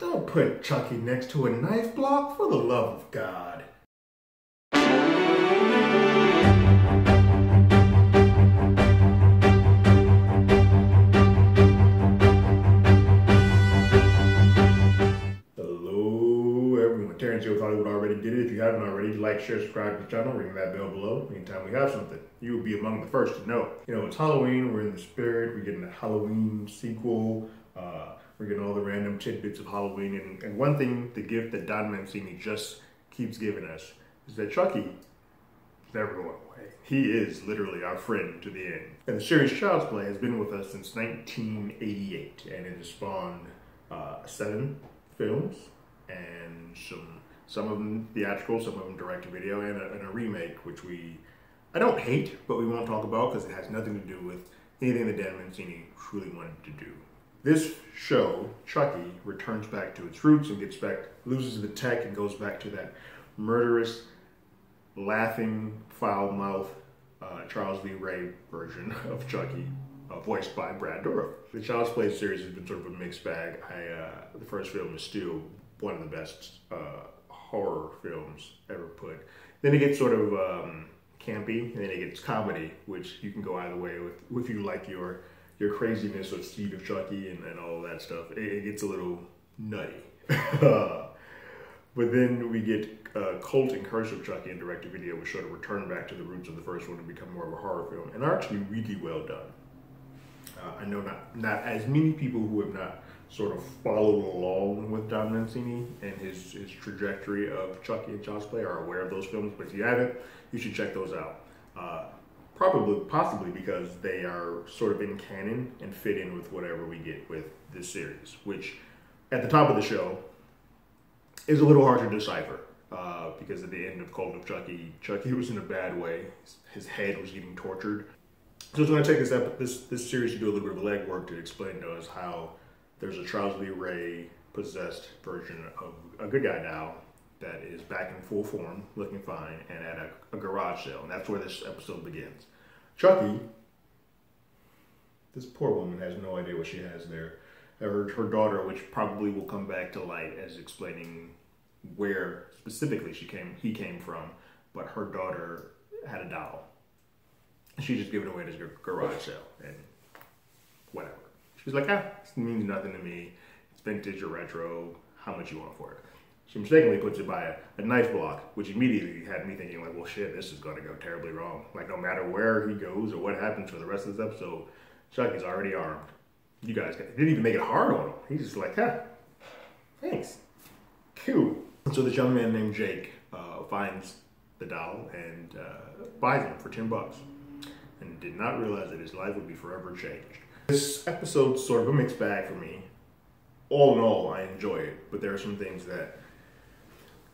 Don't put Chucky next to a knife block, for the love of God. Hollywood Already Did It. If you haven't already, like, share, subscribe to the channel, ring that bell below. Anytime we have something, you will be among the first to know. You know, it's Halloween, we're in the spirit, we're getting a Halloween sequel, we're getting all the random tidbits of Halloween, and one thing, the gift that Don Mancini just keeps giving us, is that Chucky is never going away. He is literally our friend to the end. And the series Child's Play has been with us since 1988, and it has spawned 7 films, and some of them theatrical, some of them direct-to-video, and a remake, which I don't hate, but we won't talk about because it has nothing to do with anything that Dan Mancini truly wanted to do. This show, Chucky, returns back to its roots and loses the tech and goes back to that murderous, laughing, foul-mouthed Charles Lee Ray version of Chucky, voiced by Brad Dourif. The Child's Play series has been sort of a mixed bag. The first film is still one of the best horror films ever put. Then it gets sort of campy, and then it gets comedy, which you can go either way with, if you like your craziness with Seed of Chucky and all that stuff. It gets a little nutty. But then we get Cult and Curse of Chucky and direct-to-video, which sort of return back to the roots of the first one to become more of a horror film, and are actually really well done. I know not as many people who have not sort of followed along with Don Mancini and his trajectory of Chucky and Child's Play are aware of those films, but if you haven't, you should check those out. Possibly because they are sort of in canon and fit in with whatever we get with this series, which at the top of the show is a little hard to decipher because at the end of Cult of Chucky, Chucky was in a bad way. His head was getting tortured. So it's going to take this series to do a little bit of legwork to explain to us how there's a Charles Lee Ray possessed version of a good guy now that is back in full form, looking fine, and at a garage sale. And that's where this episode begins. Chucky, this poor woman has no idea what she has there. Her daughter, which probably will come back to light as explaining where specifically he came from, but her daughter had a doll. She just gave it away at his garage sale and whatever. She's like, ah, this means nothing to me. It's vintage or retro. How much you want for it? She mistakenly puts it by a knife block, which immediately had me thinking, like, well, shit, this is going to go terribly wrong. Like, no matter where he goes or what happens for the rest of this episode, Chucky's already armed. You guys didn't even make it hard on him. He's just like, ah, thanks. Cool. And so this young man named Jake finds the doll and buys him for $10. And did not realize that his life would be forever changed. This episode's sort of a mixed bag for me. All in all, I enjoy it, but there are some things that...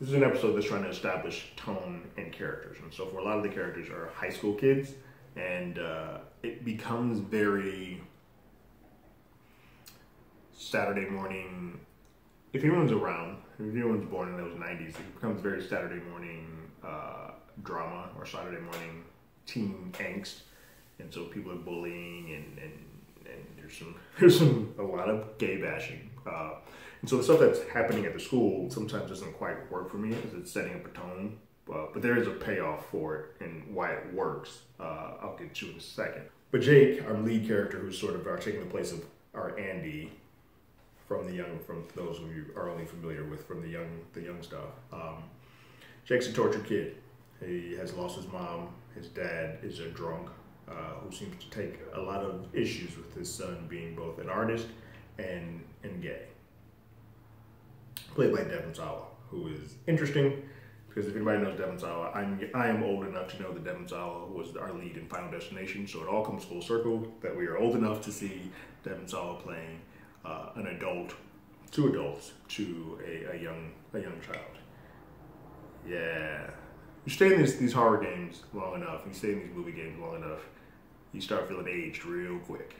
This is an episode that's trying to establish tone and characters, and so for a lot of the characters are high school kids, and it becomes very Saturday morning. If anyone's around, if anyone's born in those 90s, it becomes very Saturday morning drama or Saturday morning teen angst. And so people are bullying, and there's a lot of gay bashing. And so the stuff that's happening at the school sometimes doesn't quite work for me because it's setting up a tone. But there is a payoff for it and why it works. I'll get to in a second. But Jake, our lead character, who's sort of taking the place of our Andy from those who you are only familiar with from the young stuff. Jake's a tortured kid. He has lost his mom. His dad is a drunk who seems to take a lot of issues with his son being both an artist and gay. Played by Devon Sawa, who is interesting because if anybody knows Devon Sawa, I am old enough to know that Devon Sawa was our lead in Final Destination, so it all comes full circle that we are old enough to see Devon Sawa playing an adult, two adults, to a young child. Yeah. You stay in these horror games long enough, you stay in these movie games long enough, you start feeling aged real quick.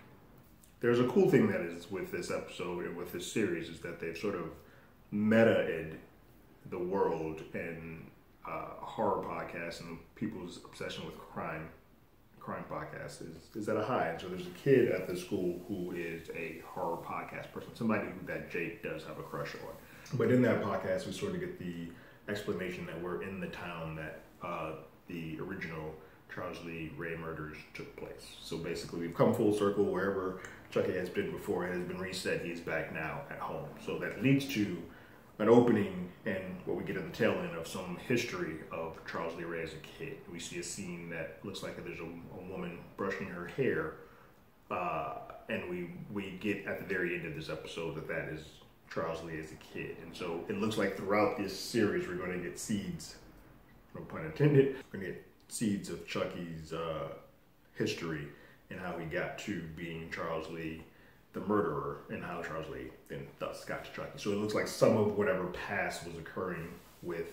There's a cool thing that is with this episode and with this series is that they've sort of meta-ed the world and horror podcasts and people's obsession with crime, crime podcast is at a high. And so there's a kid at the school who is a horror podcast person, somebody who that Jake does have a crush on. But in that podcast, we sort of get the explanation that we're in the town that the original Charles Lee Ray murders took place. So basically, we've come full circle. Wherever Chucky has been before, it has been reset. He is back now at home. So that leads to an opening and what we get in the tail end of some history of Charles Lee Ray as a kid. We see a scene that looks like there's a woman brushing her hair, and we get at the very end of this episode that that is Charles Lee as a kid. And so it looks like throughout this series we're going to get seeds, no pun intended, we're going to get seeds of Chucky's history and how he got to being Charles Lee the murderer, and how Charles Lee then thus got to Chucky. So it looks like some of whatever past was occurring with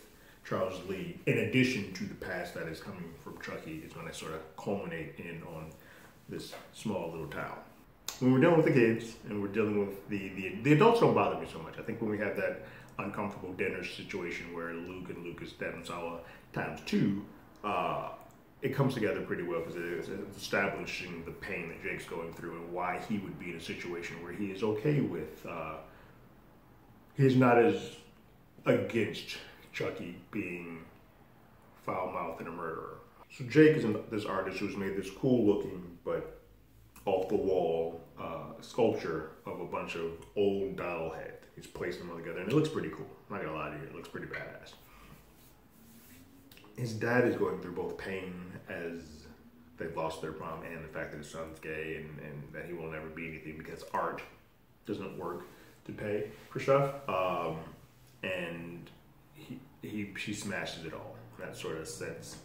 Charles Lee, in addition to the past that is coming from Chucky, is going to sort of culminate in on this small little town. When we're dealing with the kids and we're dealing with the adults, don't bother me so much. I think when we have that uncomfortable dinner situation where Luke and Lucas, Devon Sawa ×2, it comes together pretty well because it's establishing the pain that Jake's going through and why he would be in a situation where he is okay with, he's not as against Chucky being foul-mouthed and a murderer. So Jake is this artist who's made this cool-looking but off-the-wall sculpture of a bunch of old doll heads. He's placed them all together and it looks pretty cool. I'm not gonna lie to you, it looks pretty badass. His dad is going through both pain as they've lost their mom and the fact that his son's gay and that he will never be anything because art doesn't work to pay for stuff. And she smashes it all. That sort of sets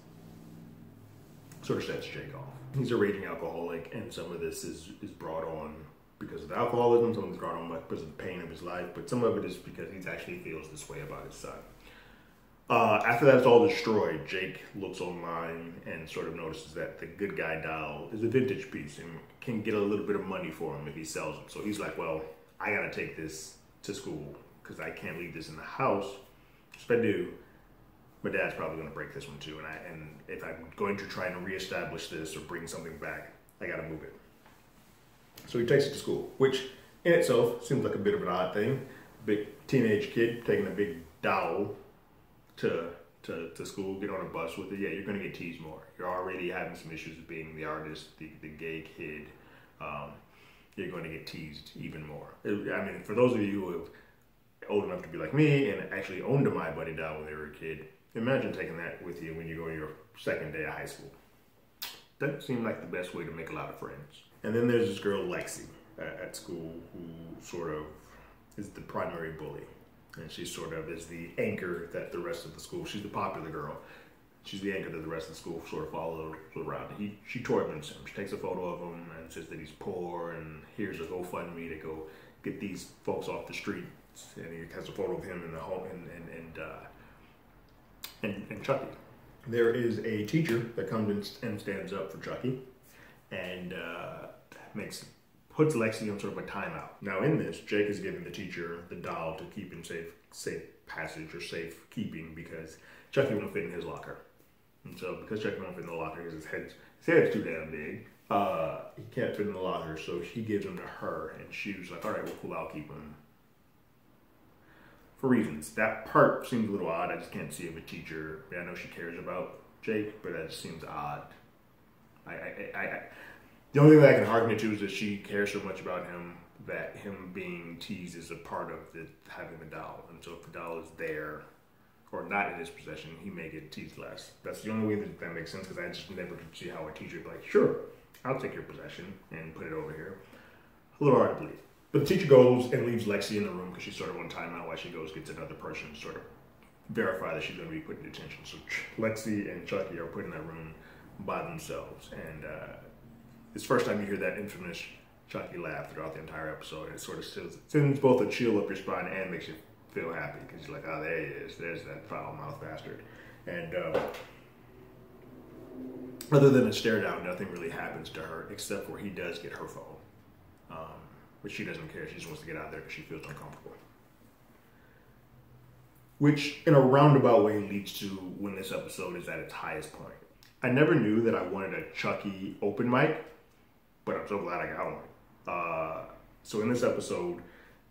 Jake off. He's a raging alcoholic, and some of this is brought on because of the alcoholism, some of it's brought on because of the pain of his life, but some of it is because he actually feels this way about his son. After that's all destroyed, Jake looks online and sort of notices that the good guy doll is a vintage piece and can get a little bit of money for him if he sells them. So he's like, well, I gotta take this to school because I can't leave this in the house. If I do, my dad's probably gonna break this one too. And if I'm going to try and reestablish this or bring something back, I gotta move it. So he takes it to school, which in itself seems like a bit of an odd thing. Big teenage kid taking a big doll to school, get on a bus with it. Yeah, you're gonna get teased more. You're already having some issues with being the artist, the gay kid. You're going to get teased even more. I mean, for those of you who are old enough to be like me and actually owned a My Buddy doll when they were a kid, imagine taking that with you when you go to your second day of high school. Doesn't seem like the best way to make a lot of friends. And then there's this girl Lexi at school who sort of is the primary bully. And she sort of is the anchor that the rest of the school, she's the popular girl. She's the anchor that the rest of the school sort of follows around. She torments him. She takes a photo of him and says that he's poor and here's a GoFundMe to go get these folks off the streets. And he has a photo of him in the home and Chucky. There is a teacher that comes in and stands up for Chucky and puts Lexi on sort of a timeout. Now in this, Jake is giving the teacher the doll to keep in safe passage or safe keeping because Chucky won't fit in his locker. And so because Chucky won't fit in the locker because his head's too damn big, he can't fit in the locker, so he gives him to her and she was like, all right, well cool, I'll keep him. For reasons. That part seems a little odd. I just can't see if a teacher, I know she cares about Jake, but that just seems odd. The only thing that I can hearken it to is that she cares so much about him that him being teased is a part of having the doll. And so if the doll is there or not in his possession, he may get teased less. That's the only way that makes sense because I just never could see how a teacher would be like, sure, I'll take your possession and put it over here. A little hard to believe. But the teacher goes and leaves Lexi in the room because she's sort of on timeout while she goes gets another person to sort of verify that she's going to be put in detention. So Lexi and Chucky are put in that room by themselves and... It's the first time you hear that infamous Chucky laugh throughout the entire episode. It sort of sends both a chill up your spine and makes you feel happy because you're like, oh, there he is. There's that foul mouth bastard. And other than a stare down, nothing really happens to her except for he does get her phone. But she doesn't care. She just wants to get out of there because she feels uncomfortable. Which, in a roundabout way, leads to when this episode is at its highest point. I never knew that I wanted a Chucky open mic, but I'm so glad I got one. So in this episode,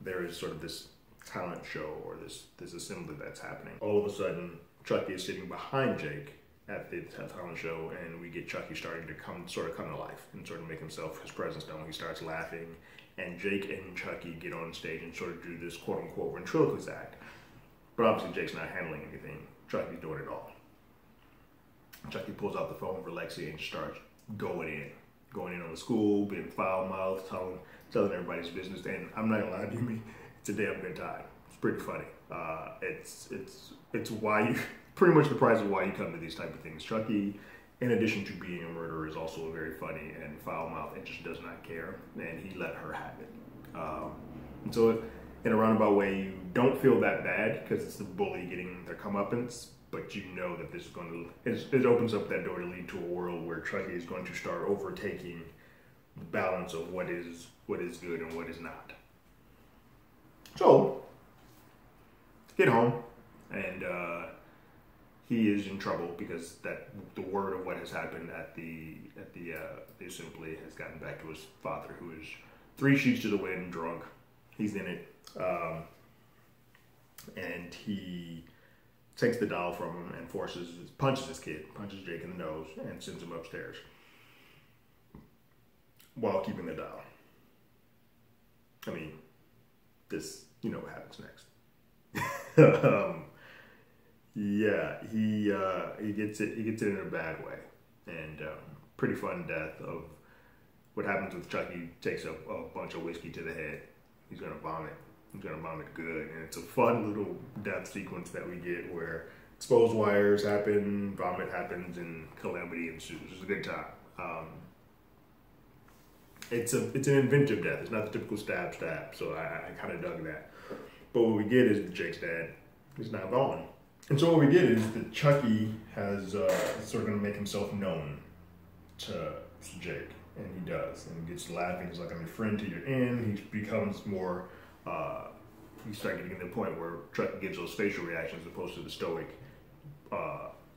there is sort of this talent show or this assembly that's happening. All of a sudden, Chucky is sitting behind Jake at the talent show, and we get Chucky starting to come to life and sort of make himself his presence known. He starts laughing, and Jake and Chucky get on stage and sort of do this quote-unquote ventriloquist act. But obviously Jake's not handling anything. Chucky's doing it all. Chucky pulls out the phone for Lexi and starts going in on the school, being foul-mouthed, telling everybody's business. And I'm not gonna lie to you, it's a damn good time. It's pretty funny. It's why you pretty much the price of why you come to these type of things. Chucky, in addition to being a murderer, is also very funny and foul-mouthed and just does not care. And he let her have it. And so, in a roundabout way, you don't feel that bad because it's the bully getting their comeuppance, but you know that this is going to, it opens up that door to lead to a world where Chucky is going to start overtaking the balance of what is good and what is not. So, get home, and he is in trouble because the word of what has happened at the assembly has gotten back to his father, who is 3 sheets to the wind, drunk. He's in it. And he takes the doll from him and punches this kid, punches Jake in the nose, and sends him upstairs while keeping the doll. I mean, this, you know what happens next. Yeah, he gets it in a bad way, and pretty fun death of what happens with Chucky. Takes a bunch of whiskey to the head. He's gonna vomit. He's gonna vomit good, and it's a fun little death sequence that we get where exposed wires happen, vomit happens, and calamity ensues. It's a good time. It's an inventive death. It's not the typical stab. So I kind of dug that. But what we get is Jake's dad is not gone, and so what we get is that Chucky has sort of gonna make himself known to Jake. And he does, and he gets laughing. He's like, I'm your friend to your end. He becomes more, you start getting to the point where Chucky gives those facial reactions as opposed to the stoic,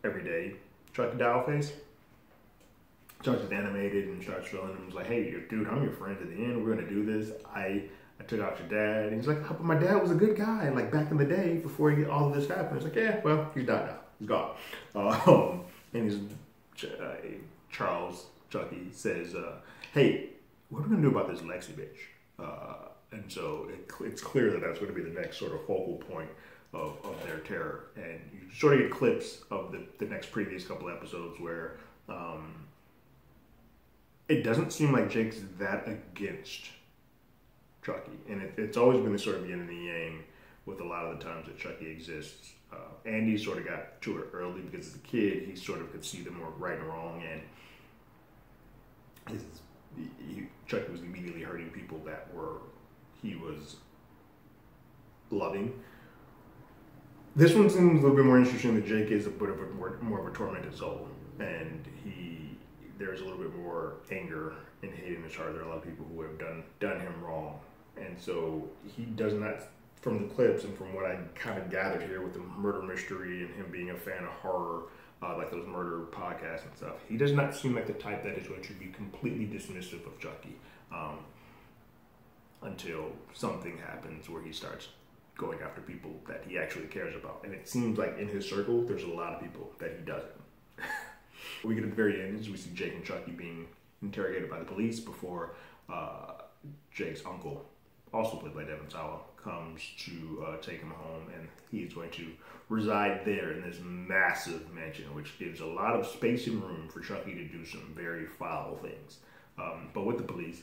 everyday Chucky doll face. Chucky's animated and starts feeling him. He's like, hey, dude, I'm your friend to the end. We're gonna do this. I took out your dad. And he's like, oh, but my dad was a good guy. And like back in the day, before all of this happened, it's like, yeah, well, he's died now. He's gone. And he's Chucky says, hey, what are we going to do about this Lexi bitch? And so it's clear that that's going to be the next sort of focal point of their terror. And you sort of get clips of the next previous couple episodes where it doesn't seem like Jake's that against Chucky. And it's always been this sort of yin and yang with a lot of the times that Chucky exists. Andy sort of got to it early because as a kid, he sort of could see the more right and wrong, and Chucky was immediately hurting people that he was loving. This one seems a little bit more interesting that Jake is a bit of a more of a tormented soul, and there's a little bit more anger and hate in his heart. There are a lot of people who have done him wrong, and so he does not. From the clips and from what I kind of gathered here with the murder mystery and him being a fan of horror. Like those murder podcasts and stuff. He does not seem like the type that is going to be completely dismissive of Chucky until something happens where he starts going after people that he actually cares about. And it seems like in his circle, there's a lot of people that he doesn't. We get at the very end, we see Jake and Chucky being interrogated by the police before Jake's uncle, also played by Devon Sawa, comes to take him home, and he is going to reside there in this massive mansion, which gives a lot of space and room for Chucky to do some very foul things. But with the police,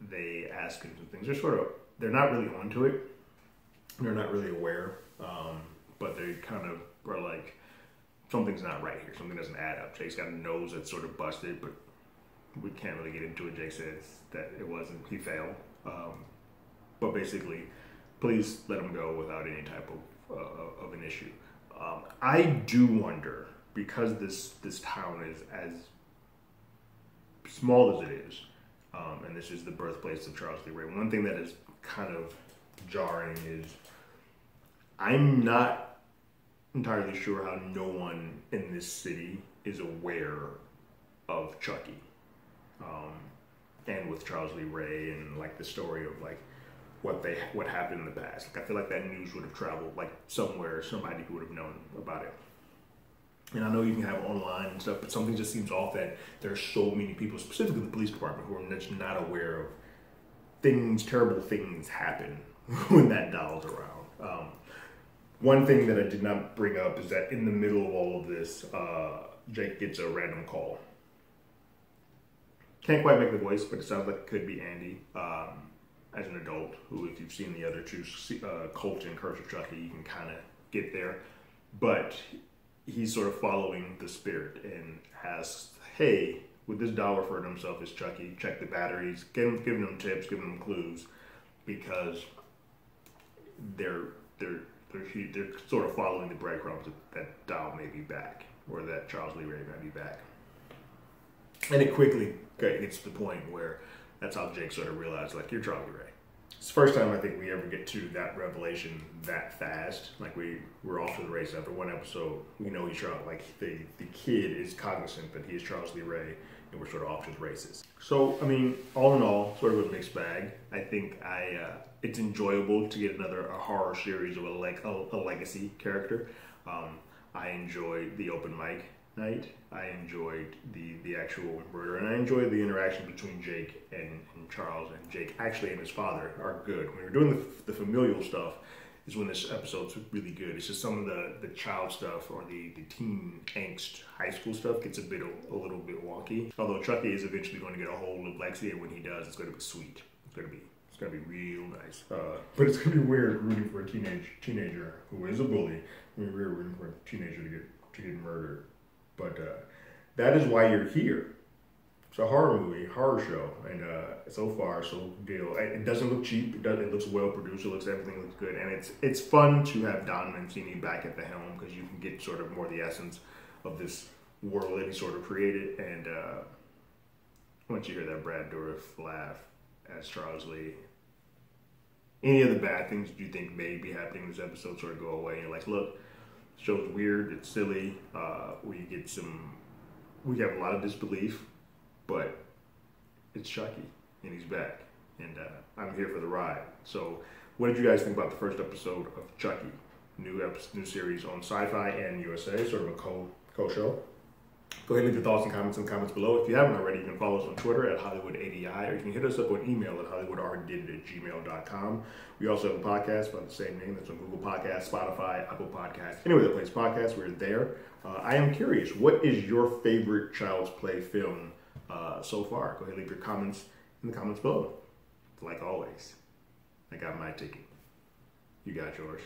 they ask him some things. They're not really onto it. They're not really aware, but they kind of are like, something's not right here. Something doesn't add up. Jake's got a nose that's sort of busted, but we can't really get into it. Jake says that it wasn't. He failed. But basically, please let him go without any type of an issue. I do wonder, because this town is as small as it is, and this is the birthplace of Charles Lee Ray, one thing that is kind of jarring is I'm not entirely sure how no one in this city is aware of Chucky. And with Charles Lee Ray and like the story of like what happened in the past. Like, I feel like that news would have traveled like somewhere, somebody who would have known about it. And I know you can have online and stuff, but something just seems off that there's so many people, specifically the police department, who are just not aware of things, terrible things happen when that doll's around. One thing that I did not bring up is that in the middle of all of this, Jake gets a random call. Can't quite make the voice, but it sounds like it could be Andy. As an adult, who, if you've seen the other two, Cult and Curse of Chucky, you can kind of get there. But he's sort of following the spirit and asks, hey, would this doll refer to himself as Chucky? Check the batteries, giving them tips, giving them clues, because they're sort of following the breadcrumbs that doll may be back, or that Charles Lee Ray might be back. And it quickly gets to the point where that's how Jake sort of realized, like, you're Charlie Ray. It's the first time I think we ever get to that revelation that fast. Like, we're off to the race after one episode. We know he's Charles. Like, the kid is cognizant that he is Charles Lee Ray, and we're sort of off to the races. So, I mean, all in all, sort of a mixed bag. I think it's enjoyable to get a horror series of a legacy character. I enjoyed the open mic night. I enjoyed the actual murder, and I enjoyed the interaction between Jake and Charles, and Jake actually and his father are good. When we're doing the familial stuff is when this episode's really good. It's just some of the child stuff or the teen angst high school stuff gets a little bit wonky. Although Chucky is eventually going to get a hold of Lexi, and when he does, it's going to be sweet. It's gonna be real nice. But it's gonna be weird rooting for a teenager who is a bully. We're rooting for a teenager to get murdered. But that is why you're here. It's a horror movie, horror show, and so far, so deal. It doesn't look cheap. It looks well produced. Everything looks good, and it's fun to have Don Mancini back at the helm, because you can get sort of more the essence of this world that he sort of created. And once you hear that Brad Dourif laugh as Charles Lee, any of the bad things that you think may be happening in this episode sort of go away. And you're like, look. The show's weird, it's silly, we have a lot of disbelief, but it's Chucky, and he's back, and I'm here for the ride. So what did you guys think about the first episode of Chucky? New series on Sci-Fi and USA, sort of a co-show. Go ahead and leave your thoughts and comments in the comments below. If you haven't already, you can follow us on Twitter at HollywoodADI, or you can hit us up on email at HollywoodAlreadyDidIt@gmail.com. We also have a podcast by the same name that's on Google Podcasts, Spotify, Apple Podcasts, anywhere that plays podcasts, we're there. I am curious, what is your favorite Child's Play film so far? Go ahead and leave your comments in the comments below. Like always, I got my ticket. You got yours.